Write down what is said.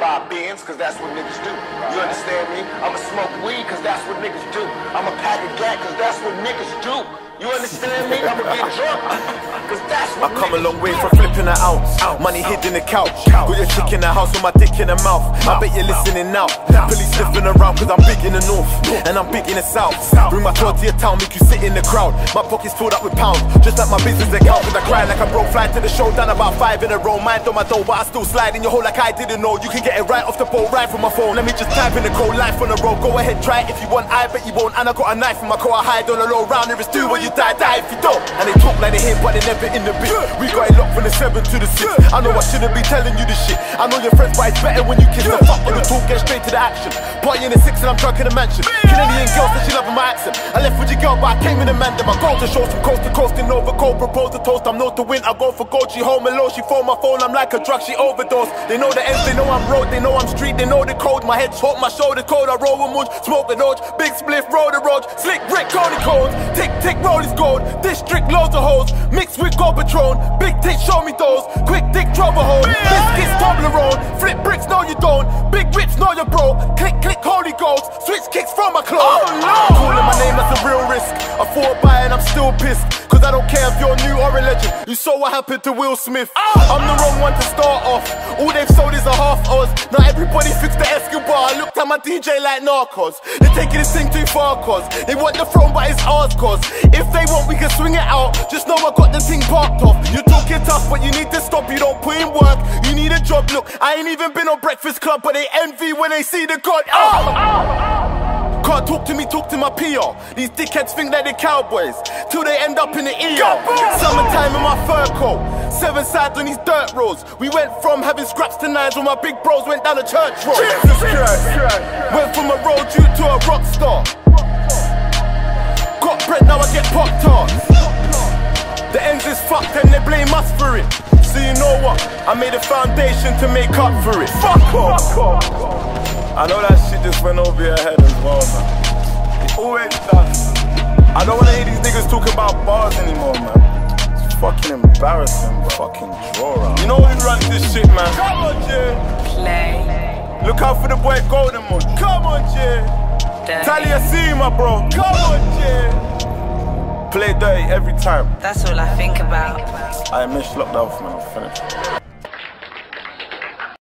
I'ma buy Benz, cause that's what niggas do. You understand me? I'ma smoke weed, cause that's what niggas do. I'ma pack a gat, cause that's what niggas do. You understand me? I'ma get drunk, cause that's what I come a long way from flipping an ounce. Money hid in the couch. Got your chick in the house with my dick in the mouth. I bet you're listening now. Police sniffing around, cause I'm big in the north, and I'm big in the south. Bring my tour to your town, make you sit in the crowd. My pockets filled up with pounds, just like my business account. Cause I cry like I broke, fly to the show, down about 5 in a row. Mind on my dough, but I still slide in your hole like I didn't know. You can get it right off the boat, right from my phone. Let me just type in the code, life on the road. Go ahead, try it if you want, I bet you won't. And I got a knife in my car, I hide on a low round. If it's do when you die if you don't. And they talk like they hate, but they never in the bit. We got it locked from the 7 to the 6. I know I shouldn't be telling you this shit. I know your friends, but it's better when you kiss the fuck on the talk, get straight to the action. Party in the 6 and I'm drunk in the mansion. Killing me and girls that she loving my accent. I left with your girl, but I came in a man. Then I go to shows from coast to coast in overcoat. Propose a toast, I'm known to win. I go for gold, she home alone. She phone my phone, I'm like a drug, she overdosed. They know the ends, they know I'm road, they know I'm street, they know the code. My head's hot, my shoulder cold. I roll with munch, smoke a notch, big spliff, roll the road, slick brick, Cody cones, tick tick roll. Is gold, district loads of hoes, mixed with gold patron, big dick show me those, quick dick trouble hole, biscuits Toblerone, flip bricks no you don't, big rips no you're broke, click click holy ghost, switch kicks from my clothes. Oh no! Calling my name, that's a real risk, I fought by and I'm still pissed, cause I don't care if you're new or a legend, you saw what happened to Will Smith. I'm the wrong one to start off, all they've sold is a half Oz, now everybody fixed the Escobar, I looked at my DJ like Narcos, they're taking this thing too far cause, they want the throne but it's ours cause, if they want, we can swing it out. Just know I got the thing parked off. You're talking tough, but you need to stop. You don't put in work, you need a job. Look, I ain't even been on Breakfast Club, but they envy when they see the God. Can't talk to me, talk to my PR. These dickheads think they're the Cowboys till they end up in the ER. Summertime in my fur coat, 7 sides on these dirt roads. We went from having scraps to 9s when my big bros went down the church road. Jesus Christ. Went from a road dude to a rock star. Bread, now I get Pop-Tarts. The ends is fucked and they blame us for it. So you know what? I made a foundation to make up for it. Fuck off! I know that shit just went over your head as well, man. It always does. I don't wanna hear these niggas talking about bars anymore, man. It's fucking embarrassing, fucking draw out. You know who runs this shit, man? Come on, Jay! Play. Look out for the boy Golden Mud. Come on, Jay! Talia see my bro. Come on, Jay! Play dirty every time. That's all I think about. I miss lockdown for my finish.